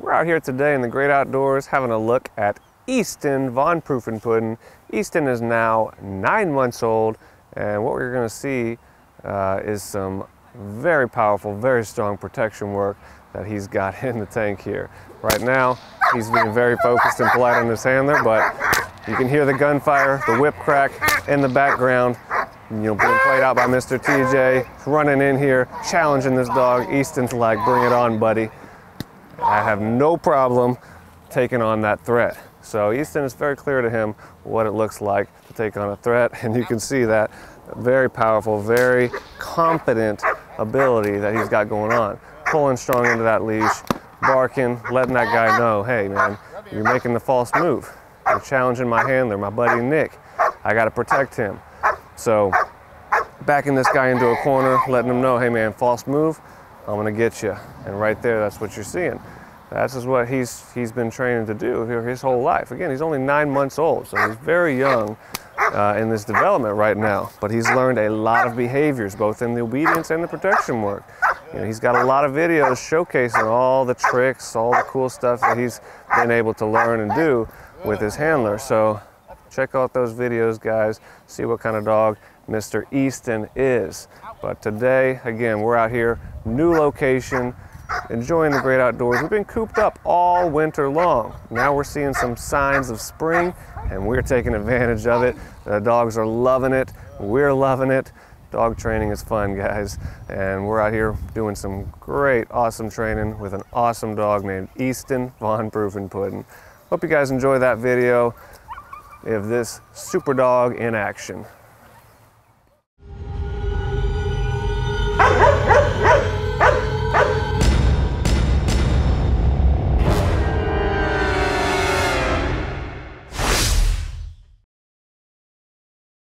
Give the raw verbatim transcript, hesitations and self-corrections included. We're out here today in the great outdoors having a look at Easton Von Prufenpuden. Easton is now nine months old, and what we're going to see uh, is some very powerful, very strong protection work that he's got in the tank here. Right now, he's being very focused and polite on his handler, but you can hear the gunfire, the whip crack in the background. You know, being played out by Mister T J, running in here, challenging this dog. Easton's like, bring it on, buddy. I have no problem taking on that threat. So Easton, it's very clear to him what it looks like to take on a threat, and you can see that very powerful, very competent ability that he's got going on. Pulling strong into that leash, barking, letting that guy know, hey man, you're making the false move. You're challenging my handler, my buddy Nick. I gotta protect him. So backing this guy into a corner, letting him know, hey man, false move, I'm gonna get you. And right there, that's what you're seeing. That's is what he's, he's been training to do here his whole life. Again, he's only nine months old, so he's very young uh, in this development right now. But he's learned a lot of behaviors, both in the obedience and the protection work. You know, he's got a lot of videos showcasing all the tricks, all the cool stuff that he's been able to learn and do with his handler. So check out those videos, guys. See what kind of dog Mister Easton is. But today, again, we're out here, new location, enjoying the great outdoors. We've been cooped up all winter long. Now we're seeing some signs of spring, and we're taking advantage of it. The dogs are loving it. We're loving it. Dog training is fun, guys. And we're out here doing some great, awesome training with an awesome dog named Easton Von Prufenpuden. Hope you guys enjoy that video of this super dog in action.